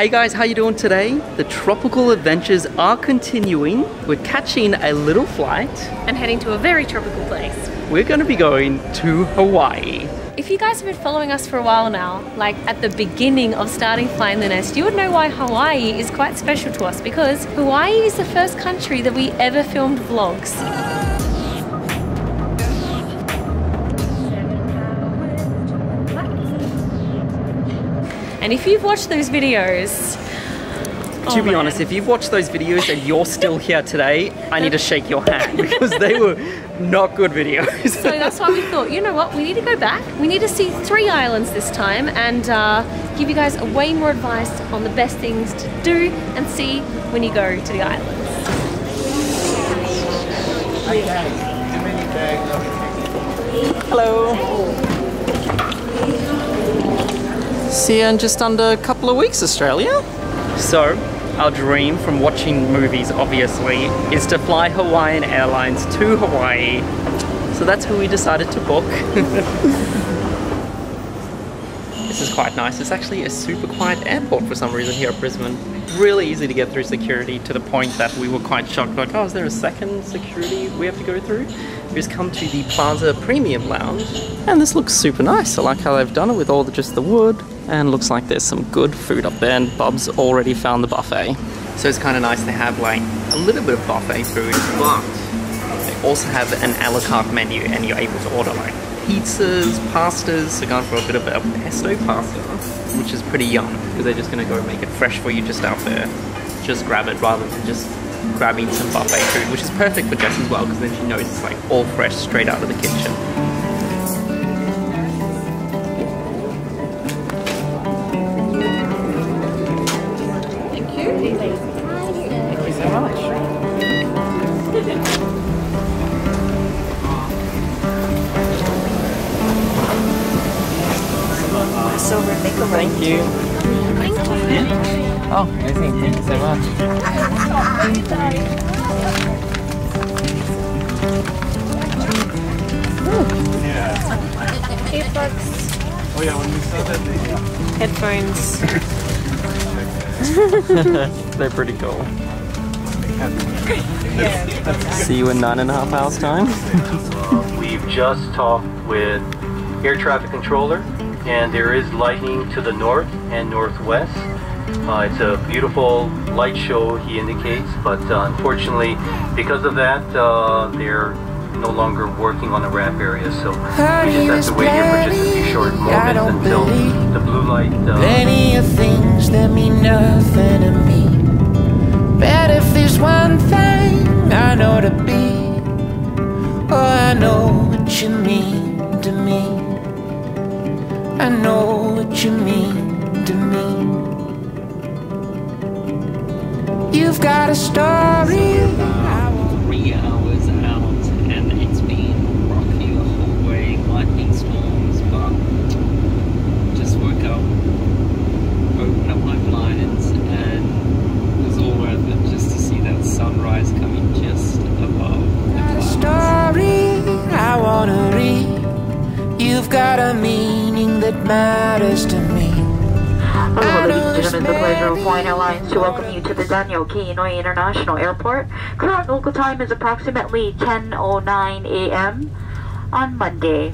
Hey guys, how you doing today? The tropical adventures are continuing. We're catching a little flight and heading to a very tropical place. We're going to be going to Hawaii. If you guys have been following us for a while now, like at the beginning of starting Flying the Nest, you would know why Hawaii is quite special to us, because Hawaii is the first country that we ever filmed vlogs. And if you've watched those videos... To be honest, if you've watched those videos and you're still here today, I need to shake your hand, because they were not good videos. So that's why we thought, you know what, we need to go back. We need to see three islands this time and give you guys way more advice on the best things to do and see when you go to the islands. Hello. Hey. See you in just under a couple of weeks, Australia. So, our dream from watching movies, obviously, is to fly Hawaiian Airlines to Hawaii. So that's who we decided to book. This is quite nice. It's actually a super quiet airport for some reason here at Brisbane. Really easy to get through security, to the point that we were quite shocked. Like, oh, is there a second security we have to go through? We just come to the Plaza Premium Lounge. And this looks super nice. I like how they've done it with all the, just the wood. And looks like there's some good food up there, and Bob's already found the buffet. So it's kind of nice to have like a little bit of buffet food, but they also have an a la carte menu and you're able to order like pizzas, pastas. So going for a bit of a pesto pasta, which is pretty yum, because they're just going to go make it fresh for you just out there. Just grab it rather than just grabbing some buffet food, which is perfect for Jess as well, because then she knows it's like all fresh straight out of the kitchen. Thank you. Thank you. Oh, amazing. Thank you so much. Earplugs. Oh yeah, when we saw that headphones. They're pretty cool. See you in 9.5 hours time. We've just talked with air traffic controller. And there is lightning to the north and northwest. It's a beautiful light show, he indicates, but unfortunately, because of that, they're no longer working on the wrap area, so we just have to wait here for just a few short moments until the blue light. Plenty of things that mean nothing to me, but if there's one thing I know to be, oh, I know what you mean to me. I know what you mean to me. You've got a story. 3 hours out, and it's been rocky the whole way, lightning storms, but just woke up, opened up my blinds, and it was all worth it just to see that sunrise coming just above the clouds. A story I wanna read. You've got a meaning that matters to me. Hello, ladies and gentlemen. It's the pleasure of Hawaiian Airlines to welcome you to the Daniel K. Inouye International Airport. Current local time is approximately 10:09 a.m. on Monday.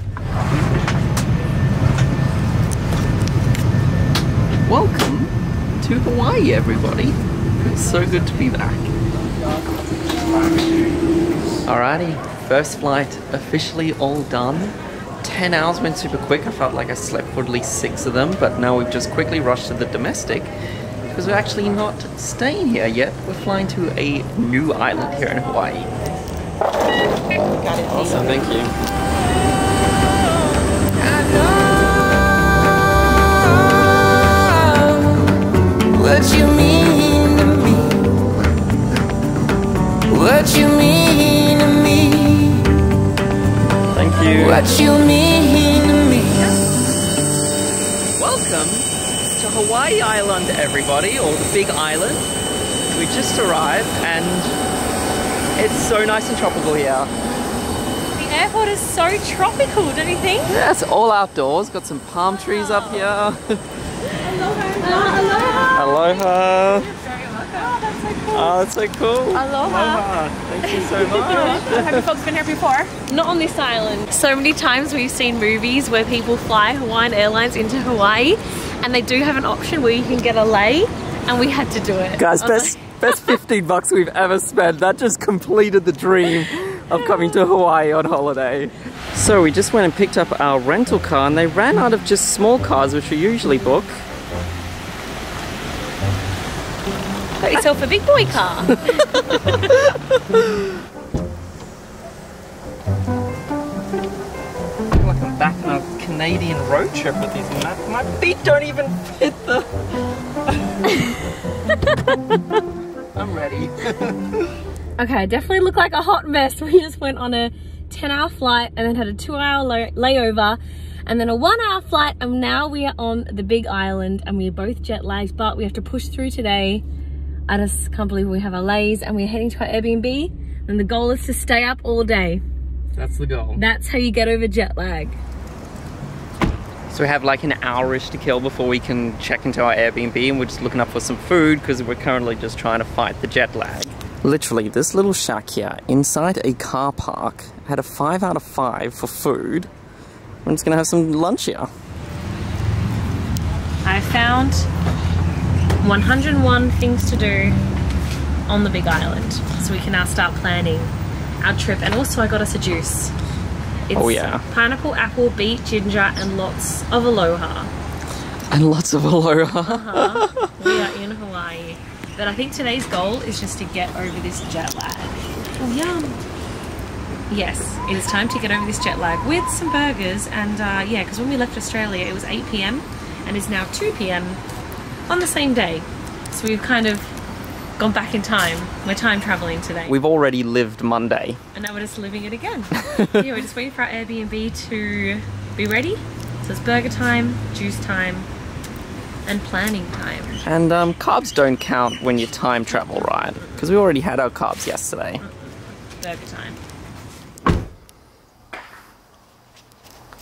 Welcome to Hawaii, everybody. It's so good to be back. Alrighty, first flight officially all done. 10 hours went super quick. I felt like I slept for at least 6 of them, but now we've just quickly rushed to the domestic because we're actually not staying here yet. We're flying to a new island here in Hawaii. Got it. Awesome, thank you. I know what you mean to me. What you mean to me. What you mean to me. Welcome to Hawaii Island, everybody, or the Big Island. We just arrived and it's so nice and tropical here. The airport is so tropical, don't you think? Yeah, it's all outdoors. Got some palm trees up here. Aloha. Aloha. You're very welcome. Oh, that's so cool. Aloha. Thank you so much. Have you folks been here before? Not on this island. So many times we've seen movies where people fly Hawaiian Airlines into Hawaii, and they do have an option where you can get a lei, and we had to do it. Guys, best 15 bucks we've ever spent. That just completed the dream of coming to Hawaii on holiday. So we just went and picked up our rental car, and they ran out of just small cars, which we usually book. Got yourself a big boy car. I feel like I'm back on a Canadian road trip with these maps. My feet don't even fit the... I'm ready. Okay, I definitely look like a hot mess. We just went on a 10-hour flight and then had a 2-hour layover and then a 1-hour flight, and now we are on the big island and we are both jet lagged, but we have to push through today. I just can't believe we have our lays, and we're heading to our Airbnb, and the goal is to stay up all day. That's the goal. That's how you get over jet lag. So we have like an hour-ish to kill before we can check into our Airbnb, and we're just looking up for some food because we're currently just trying to fight the jet lag. Literally, this little shack here inside a car park had a 5 out of 5 for food. We're just gonna have some lunch here. I found 101 things to do on the big island, so we can now start planning our trip. And also I got us a juice. It's pineapple, apple, beet, ginger, and lots of aloha. And lots of aloha. Uh-huh. We are in Hawaii. But I think today's goal is just to get over this jet lag. Oh, yum. Yes, it is time to get over this jet lag with some burgers. And yeah, because when we left Australia, it was 8 p.m. and is now 2 p.m. on the same day. So we've kind of gone back in time. We're time traveling today. We've already lived Monday. And now we're just living it again. Yeah, we're just waiting for our Airbnb to be ready. So it's burger time, juice time, and planning time. And carbs don't count when you time travel, right? Because we already had our carbs yesterday. Burger time.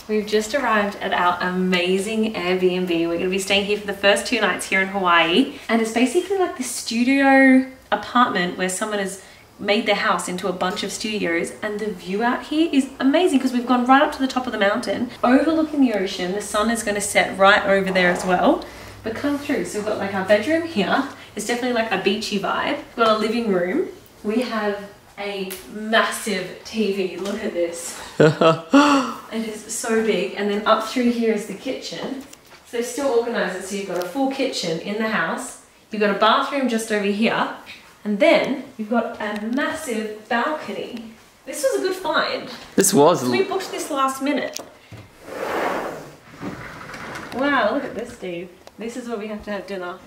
We've just arrived at our amazing Airbnb. We're going to be staying here for the first 2 nights here in Hawaii. And it's basically like this studio apartment where someone has made their house into a bunch of studios, and the view out here is amazing because we've gone right up to the top of the mountain, overlooking the ocean. The sun is going to set right over there as well. But come through, so we've got like our bedroom here. It's definitely like a beachy vibe. We've got a living room. We have a massive TV. Look at this. It is so big. And then up through here is the kitchen. So they've still organized it, so you've got a full kitchen in the house. You've got a bathroom just over here. And then you've got a massive balcony. This was a good find. This was. We booked this last minute. Wow, look at this, Steve. This is where we have to have dinner.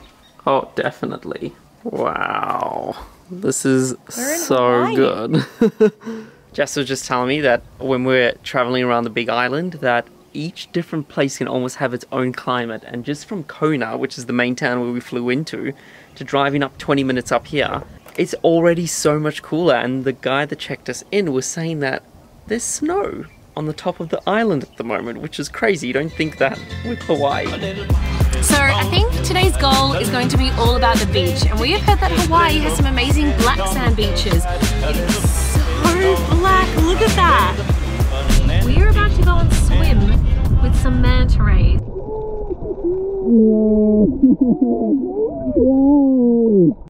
Oh, definitely. Wow. This is so good. Jess was just telling me that when we're traveling around the big island, that each different place can almost have its own climate. And just from Kona, which is the main town where we flew into, to driving up 20 minutes up here, it's already so much cooler. And the guy that checked us in was saying that there's snow on the top of the island at the moment, which is crazy. You don't think that with Hawaii. So I think today's goal is going to be all about the beach, and we have heard that Hawaii has some amazing black sand beaches. It is so black, look at that! We are about to go and swim with some manta rays.